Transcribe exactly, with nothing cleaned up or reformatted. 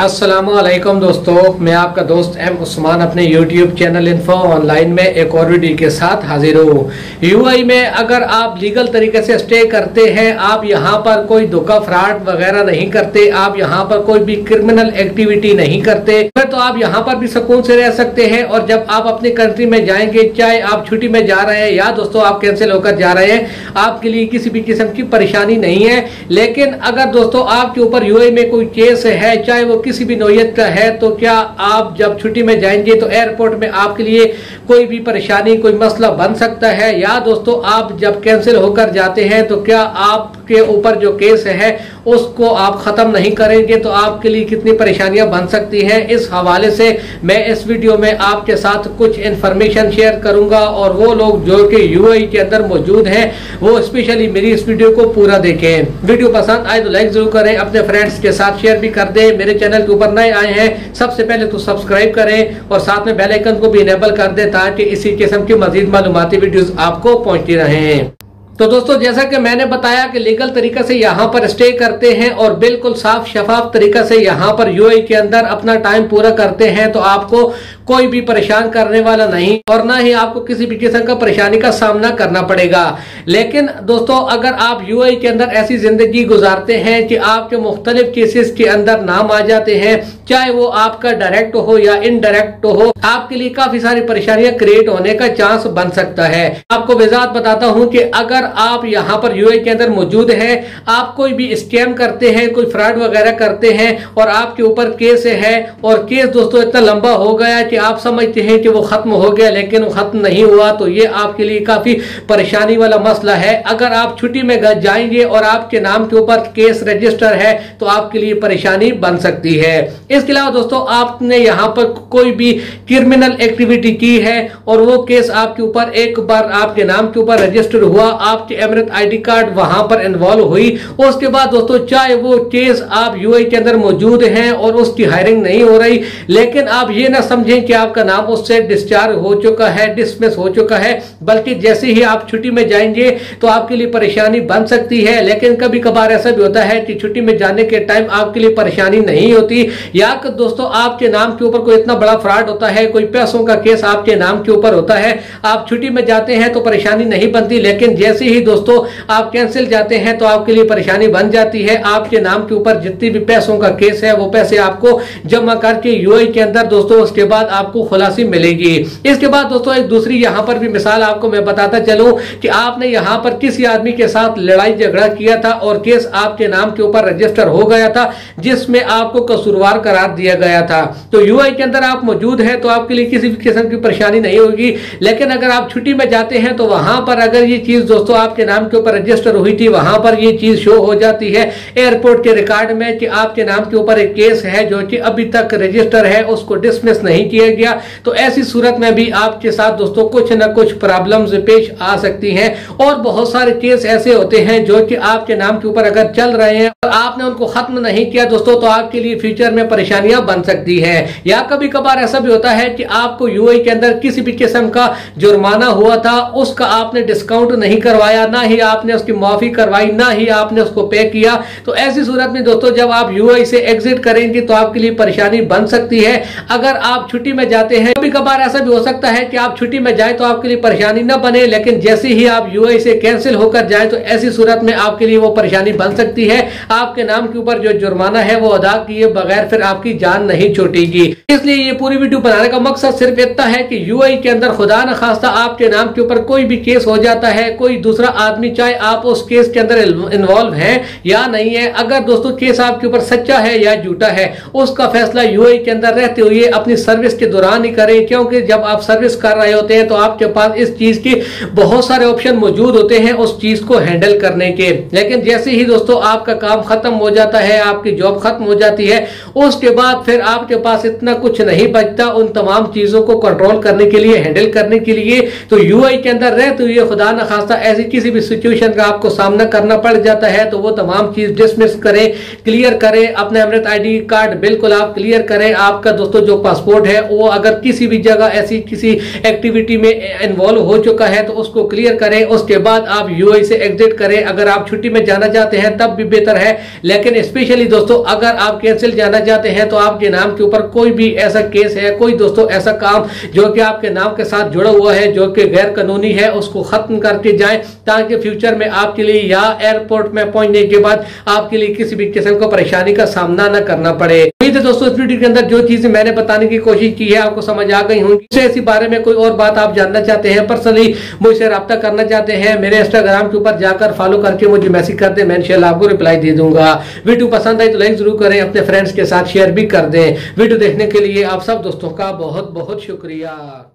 अस्सलामुअलैकुम दोस्तों, मैं आपका दोस्त एम उस्मान अपने YouTube चैनल इन्फो ऑनलाइन में एक और वीडियो के साथ हाजिर हूँ। यूएई में अगर आप लीगल तरीके से स्टे करते हैं, आप यहाँ पर कोई धोखा फ्रॉड वगैरह नहीं करते, आप यहाँ पर कोई भी क्रिमिनल एक्टिविटी नहीं करते, तो आप यहाँ पर भी सुकून से रह सकते हैं। और जब आप अपनी कंट्री में जाएंगे, चाहे आप छुट्टी में जा रहे हैं या दोस्तों आप कैंसिल होकर जा रहे हैं, आपके लिए किसी भी किस्म की परेशानी नहीं है। लेकिन अगर दोस्तों आपके ऊपर यूएई में कोई केस है, चाहे वो किसी भी नौयत का है, तो क्या आप जब छुट्टी में जाएंगे तो एयरपोर्ट में आपके लिए कोई भी परेशानी, कोई मसला बन सकता है? या दोस्तों आप जब कैंसिल होकर जाते हैं तो क्या आपके ऊपर जो केस है उसको आप खत्म नहीं करेंगे तो आपके लिए कितनी परेशानियां बन सकती हैं? इस हवाले से मैं इस वीडियो में आपके साथ कुछ इंफॉर्मेशन शेयर करूंगा, और वो लोग जो कि यूएई के अंदर मौजूद हैं वो स्पेशली मेरी इस वीडियो को पूरा देखें। वीडियो पसंद आए तो लाइक जरूर करें, अपने फ्रेंड्स के साथ शेयर भी कर दें। मेरे चैनल के ऊपर नए आए हैं सबसे पहले तो सब्सक्राइब करें और साथ में बेल आइकन को भी इनेबल कर दें ताकि इसी किस्म की मजीद मालूमाती वीडियोस आपको पहुंचती रहें। तो दोस्तों, जैसा कि मैंने बताया कि लीगल तरीका से यहाँ पर स्टे करते हैं और बिल्कुल साफ शफाफ तरीका से यहाँ पर यूएई के अंदर अपना टाइम पूरा करते हैं, तो आपको कोई भी परेशान करने वाला नहीं और ना ही आपको किसी भी किस्म का परेशानी का सामना करना पड़ेगा। लेकिन दोस्तों, अगर आप यूएई के अंदर ऐसी जिंदगी गुजारते हैं कि आपके मुख्तलिफ केसेस के अंदर नाम आ जाते हैं, चाहे वो आपका डायरेक्ट हो या इनडायरेक्ट हो, आपके लिए काफी सारी परेशानियां क्रिएट होने का चांस बन सकता है। आपको वजाहत बताता हूँ कि अगर आप यहाँ पर यूएई के अंदर मौजूद हैं, आप कोई भी स्कैम करते हैं, कोई फ्रॉड वगैरह करते हैं और आपके ऊपर केस है, और केस दोस्तों इतना लंबा हो गया कि आप समझते हैं कि वो खत्म हो गया लेकिन वो खत्म नहीं हुआ, तो ये आपके लिए काफी परेशानी वाला मसला है। अगर आप छुट्टी में जाएंगे और आपके नाम के ऊपर केस रजिस्टर है तो आपके लिए परेशानी बन सकती है। इसके अलावा दोस्तों, आपने यहाँ पर कोई भी क्रिमिनल एक्टिविटी की है और वो केस आपके ऊपर एक बार आपके नाम के ऊपर रजिस्टर हुआ, आप आपकी एमरेट आईडी कार्ड वहां पर इन्वॉल्व हुई, उसके बाद दोस्तों चाहे वो केस आप यूएई के अंदर मौजूद हैं और उसकी हायरिंग नहीं हो रही, लेकिन आप ये ना समझें कि आपका नाम उससे डिस्चार्ज हो चुका है, डिसमिस हो चुका है, बल्कि जैसे ही आप छुट्टी में जाएंगे तो आपके लिए परेशानी बन सकती है। लेकिन कभी कभार ऐसा भी होता है कि छुट्टी में जाने के टाइम आपके लिए परेशानी नहीं होती, या दोस्तों आपके नाम के ऊपर कोई इतना बड़ा फ्रॉड होता है, कोई पैसों का केस आपके नाम के ऊपर होता है, आप छुट्टी में जाते हैं तो परेशानी नहीं बनती, लेकिन जैसे ही दोस्तों आप कैंसिल जाते हैं तो आपके लिए परेशानी बन जाती है। आपके नाम के ऊपर जितनी भी पैसों का केस है वो पैसे आपको जमा करके यूएई के अंदर दोस्तों उसके बाद आपको खुलासी मिलेगी। इसके बाद दोस्तों एक दूसरी यहाँ पर भी मिसाल आपको मैं बताता चलूं कि आपने यहाँ पर किसी आदमी के साथ लड़ाई झगड़ा किया था और केस आपके नाम के ऊपर रजिस्टर हो गया था, जिसमें आपको कसूरवार करार दिया गया था, तो यूएई के अंदर आप मौजूद है तो आपके लिए किसी भी किस्म की परेशानी नहीं होगी। लेकिन अगर आप छुट्टी में जाते हैं तो वहां पर अगर ये चीज दोस्तों आपके नाम के ऊपर रजिस्टर हुई थी, वहां पर ये चीज शो हो जाती है एयरपोर्ट के रिकॉर्ड में कि आपके नाम के ऊपर एक केस है जो कि अभी तक रजिस्टर है, उसको डिसमिस नहीं किया गया, तो ऐसी सूरत में भी आपके साथ दोस्तों कुछ ना कुछ प्रॉब्लम्स पेश आ सकती हैं। और बहुत सारे केस ऐसे होते हैं जो कि आपके नाम के ऊपर अगर चल रहे हैं और आपने उनको खत्म नहीं किया दोस्तों, तो आपके लिए फ्यूचर में परेशानियां बन सकती है। या कभी कभार ऐसा भी होता है कि आपको यूएई के अंदर किसी भी किस्म का जुर्माना हुआ था, उसका आपने डिस्काउंट नहीं करवाया, ना ही आपने उसकी माफी करवाई, ना ही आपने उसको पे किया, तो ऐसी सूरत में दोस्तों जब आप यूएई से एग्जिट करेंगे तो आपके लिए परेशानी बन सकती है। अगर आप छुट्टी में जाते हैं, कभी कभार ऐसा भी हो सकता है कि आप छुट्टी में जाए तो आपके लिए परेशानी ना बने, लेकिन जैसे ही आप यूएई से कैंसिल होकर जाए तो ऐसी सूरत में आपके लिए वो परेशानी बन सकती है। आपके नाम के ऊपर जो जुर्माना है वो अदा किए बगैर फिर आपकी जान नहीं छूटेगी। इसलिए ये पूरी वीडियो बनाने का मकसद सिर्फ इतना है कि यूएई के अंदर खुदा न खास्ता आपके नाम के ऊपर कोई भी केस हो जाता है, कोई दूसरा आदमी, चाहे आप उस केस के अंदर इन्वॉल्व हैं या नहीं है, अगर दोस्तों केस आपके ऊपर सच्चा है या झूठा है, उसका फैसला यूएई के अंदर रहते हुए अपनी सर्विस के दौरान ही करें। क्योंकि जब आप सर्विस कर रहे होते हैं तो आपके पास इस चीज के बहुत सारे ऑप्शन मौजूद होते हैं उस चीज को हैंडल करने के, लेकिन जैसे ही दोस्तों आपका काम खत्म हो जाता है, आपकी जॉब खत्म हो जाती है, उसके बाद फिर आपके पास इतना कुछ नहीं बचता उन तमाम चीजों को कंट्रोल करने के लिए, हैंडल करने के लिए। तो यूएई के अंदर रहते हुए खुदा न खास्ता ऐसी किसी भी सिचुएशन का आपको सामना करना पड़ जाता है तो वो तमाम चीज डिसमिस करें, क्लियर करें, अपना एमरेट आईडी कार्ड बिल्कुल आप क्लियर करें, आपका दोस्तों जो पासपोर्ट है वो अगर किसी भी जगह ऐसी किसी एक्टिविटी में इन्वॉल्व हो चुका है तो उसको क्लियर करें, उसके बाद आप यूएई से एग्जिट करें। अगर आप छुट्टी में जाना चाहते हैं तब भी बेहतर है, लेकिन स्पेशली दोस्तों अगर आप कैंसिल जाना चाहते हैं तो आपके नाम के ऊपर कोई भी ऐसा केस है, कोई दोस्तों ऐसा काम जो कि आपके नाम के साथ जुड़ा हुआ है जो कि गैर कानूनी है, उसको खत्म करके जाएं ताकि फ्यूचर में आपके लिए या एयरपोर्ट में पहुंचने के बाद आपके लिए किसी भी किस्म को परेशानी का सामना न करना पड़े। उम्मीद है दोस्तों इस वीडियो के अंदर जो चीजें मैंने बताने की कोशिश की है आपको समझ आ गई होंगी। इसी बारे में कोई और बात आप जानना चाहते हैं, पर्सनली मुझसे रब्ता करना चाहते हैं, मेरे इंस्टाग्राम के ऊपर जाकर फॉलो करके मुझे मैसेज कर दें, मैं इंशाल्लाह आपको रिप्लाई दे दूंगा। वीडियो पसंद आई तो लाइक जरूर करें, अपने फ्रेंड्स के साथ शेयर भी कर दें। वीडियो देखने के लिए आप सब दोस्तों का बहुत बहुत शुक्रिया।